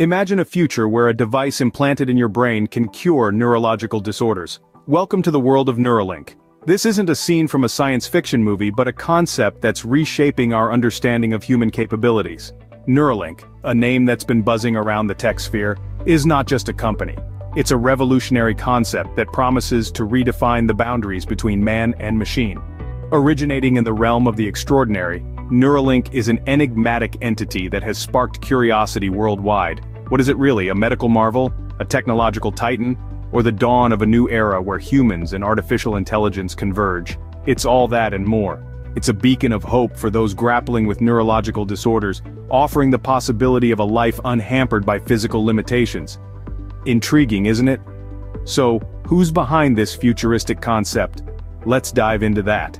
Imagine a future where a device implanted in your brain can cure neurological disorders. Welcome to the world of Neuralink. This isn't a scene from a science fiction movie but a concept that's reshaping our understanding of human capabilities. Neuralink, a name that's been buzzing around the tech sphere, is not just a company. It's a revolutionary concept that promises to redefine the boundaries between man and machine. Originating in the realm of the extraordinary, Neuralink is an enigmatic entity that has sparked curiosity worldwide. What is it really, a medical marvel, a technological titan, or the dawn of a new era where humans and artificial intelligence converge? It's all that and more. It's a beacon of hope for those grappling with neurological disorders, offering the possibility of a life unhampered by physical limitations. Intriguing, isn't it? So, who's behind this futuristic concept? Let's dive into that.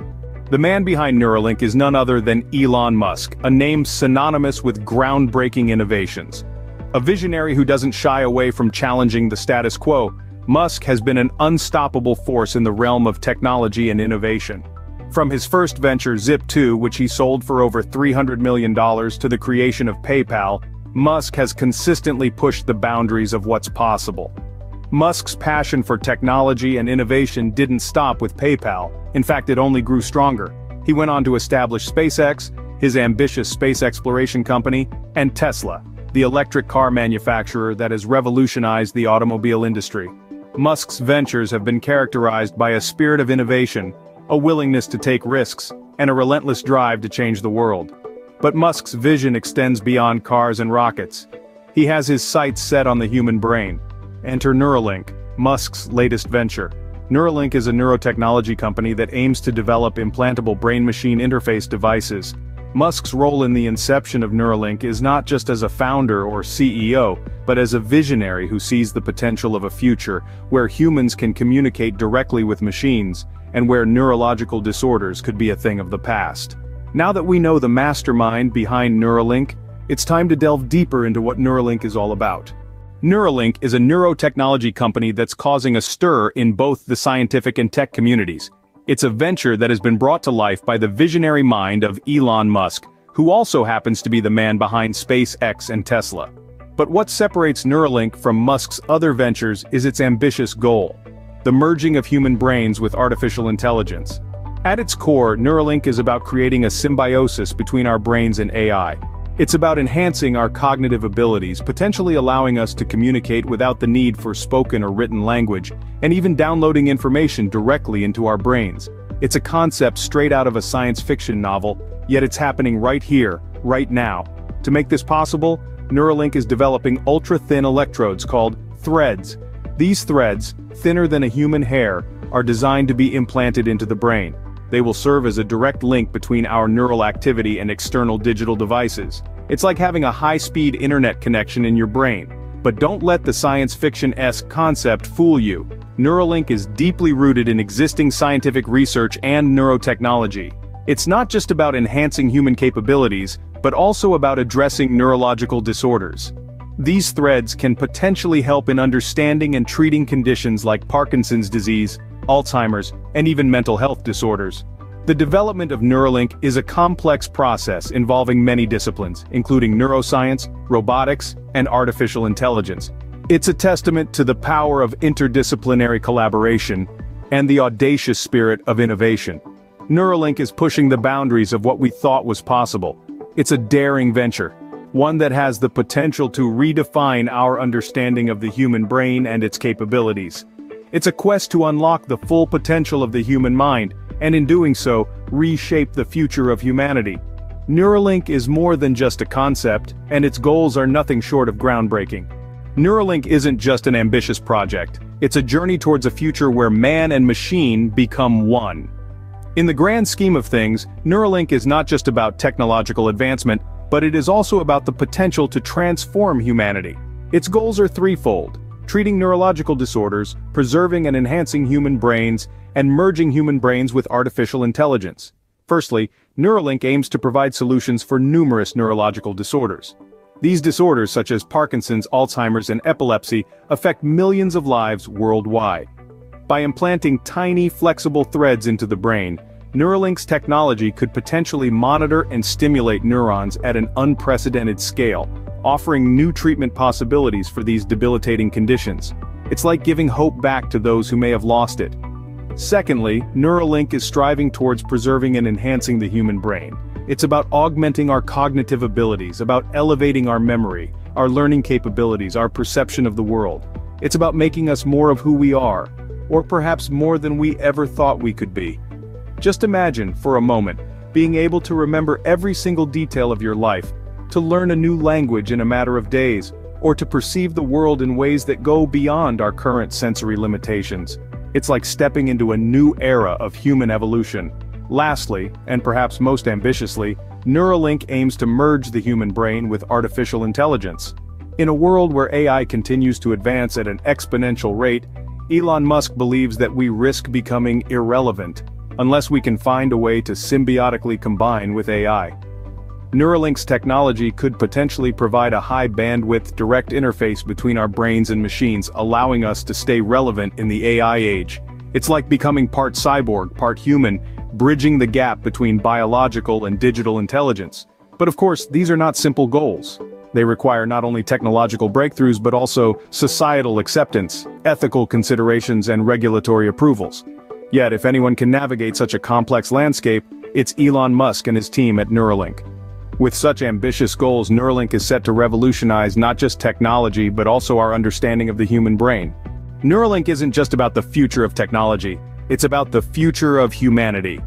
The man behind Neuralink is none other than Elon Musk, a name synonymous with groundbreaking innovations. A visionary who doesn't shy away from challenging the status quo, Musk has been an unstoppable force in the realm of technology and innovation. From his first venture Zip2, which he sold for over $300 million, to the creation of PayPal, Musk has consistently pushed the boundaries of what's possible. Musk's passion for technology and innovation didn't stop with PayPal. In fact, it only grew stronger. He went on to establish SpaceX, his ambitious space exploration company, and Tesla, the electric car manufacturer that has revolutionized the automobile industry. Musk's ventures have been characterized by a spirit of innovation, a willingness to take risks, and a relentless drive to change the world. But Musk's vision extends beyond cars and rockets. He has his sights set on the human brain. Enter Neuralink, Musk's latest venture. Neuralink is a neurotechnology company that aims to develop implantable brain-machine interface devices. Musk's role in the inception of Neuralink is not just as a founder or CEO, but as a visionary who sees the potential of a future where humans can communicate directly with machines, and where neurological disorders could be a thing of the past. Now that we know the mastermind behind Neuralink, it's time to delve deeper into what Neuralink is all about. Neuralink is a neurotechnology company that's causing a stir in both the scientific and tech communities. It's a venture that has been brought to life by the visionary mind of Elon Musk, who also happens to be the man behind SpaceX and Tesla. But what separates Neuralink from Musk's other ventures is its ambitious goal: the merging of human brains with artificial intelligence. At its core, Neuralink is about creating a symbiosis between our brains and AI. It's about enhancing our cognitive abilities, potentially allowing us to communicate without the need for spoken or written language, and even downloading information directly into our brains. It's a concept straight out of a science fiction novel, yet it's happening right here, right now. To make this possible, Neuralink is developing ultra-thin electrodes called threads. These threads, thinner than a human hair, are designed to be implanted into the brain. They will serve as a direct link between our neural activity and external digital devices. It's like having a high-speed internet connection in your brain. But don't let the science fiction-esque concept fool you. Neuralink is deeply rooted in existing scientific research and neurotechnology. It's not just about enhancing human capabilities, but also about addressing neurological disorders. These threads can potentially help in understanding and treating conditions like Parkinson's disease, Alzheimer's, and even mental health disorders. The development of Neuralink is a complex process involving many disciplines, including neuroscience, robotics, and artificial intelligence. It's a testament to the power of interdisciplinary collaboration and the audacious spirit of innovation. Neuralink is pushing the boundaries of what we thought was possible. It's a daring venture, one that has the potential to redefine our understanding of the human brain and its capabilities. It's a quest to unlock the full potential of the human mind, and in doing so, reshape the future of humanity. Neuralink is more than just a concept, and its goals are nothing short of groundbreaking. Neuralink isn't just an ambitious project. It's a journey towards a future where man and machine become one. In the grand scheme of things, Neuralink is not just about technological advancement, but it is also about the potential to transform humanity. Its goals are threefold: treating neurological disorders, preserving and enhancing human brains, and merging human brains with artificial intelligence. Firstly, Neuralink aims to provide solutions for numerous neurological disorders. These disorders, such as Parkinson's, Alzheimer's, and epilepsy, affect millions of lives worldwide. By implanting tiny, flexible threads into the brain, Neuralink's technology could potentially monitor and stimulate neurons at an unprecedented scale, offering new treatment possibilities for these debilitating conditions. It's like giving hope back to those who may have lost it. Secondly, Neuralink is striving towards preserving and enhancing the human brain. It's about augmenting our cognitive abilities, about elevating our memory, our learning capabilities, our perception of the world. It's about making us more of who we are, or perhaps more than we ever thought we could be. Just imagine, for a moment, being able to remember every single detail of your life, to learn a new language in a matter of days, or to perceive the world in ways that go beyond our current sensory limitations. It's like stepping into a new era of human evolution. Lastly, and perhaps most ambitiously, Neuralink aims to merge the human brain with artificial intelligence. In a world where AI continues to advance at an exponential rate, Elon Musk believes that we risk becoming irrelevant unless we can find a way to symbiotically combine with AI. Neuralink's technology could potentially provide a high-bandwidth direct interface between our brains and machines, allowing us to stay relevant in the AI age. It's like becoming part cyborg, part human, bridging the gap between biological and digital intelligence. But of course, these are not simple goals. They require not only technological breakthroughs but also societal acceptance, ethical considerations, and regulatory approvals. Yet, if anyone can navigate such a complex landscape, it's Elon Musk and his team at Neuralink. With such ambitious goals, Neuralink is set to revolutionize not just technology but also our understanding of the human brain. Neuralink isn't just about the future of technology, it's about the future of humanity.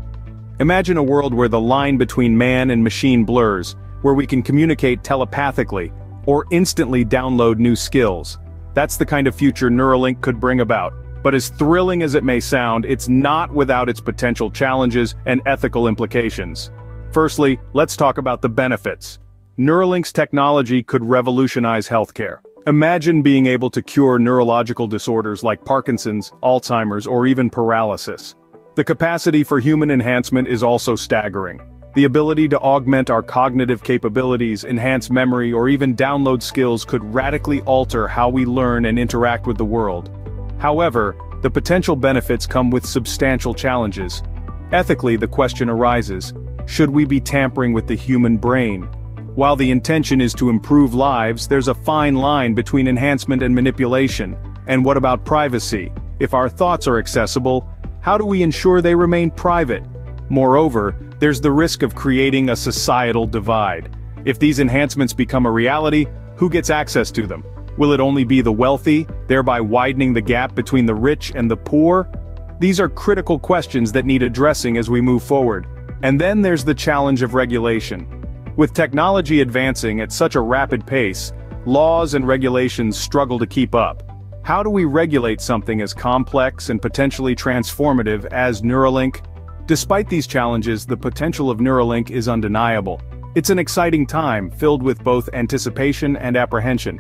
Imagine a world where the line between man and machine blurs, where we can communicate telepathically, or instantly download new skills. That's the kind of future Neuralink could bring about. But as thrilling as it may sound, it's not without its potential challenges and ethical implications. Firstly, let's talk about the benefits. Neuralink's technology could revolutionize healthcare. Imagine being able to cure neurological disorders like Parkinson's, Alzheimer's, or even paralysis. The capacity for human enhancement is also staggering. The ability to augment our cognitive capabilities, enhance memory, or even download skills could radically alter how we learn and interact with the world. However, the potential benefits come with substantial challenges. Ethically, the question arises, should we be tampering with the human brain? While the intention is to improve lives, there's a fine line between enhancement and manipulation. And what about privacy? If our thoughts are accessible, how do we ensure they remain private? Moreover, there's the risk of creating a societal divide. If these enhancements become a reality, who gets access to them? Will it only be the wealthy, thereby widening the gap between the rich and the poor? These are critical questions that need addressing as we move forward. And then there's the challenge of regulation. With technology advancing at such a rapid pace, laws and regulations struggle to keep up. How do we regulate something as complex and potentially transformative as Neuralink? Despite these challenges, the potential of Neuralink is undeniable. It's an exciting time, filled with both anticipation and apprehension.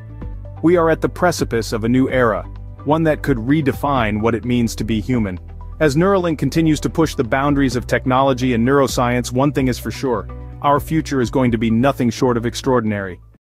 We are at the precipice of a new era, one that could redefine what it means to be human. As Neuralink continues to push the boundaries of technology and neuroscience, one thing is for sure: our future is going to be nothing short of extraordinary.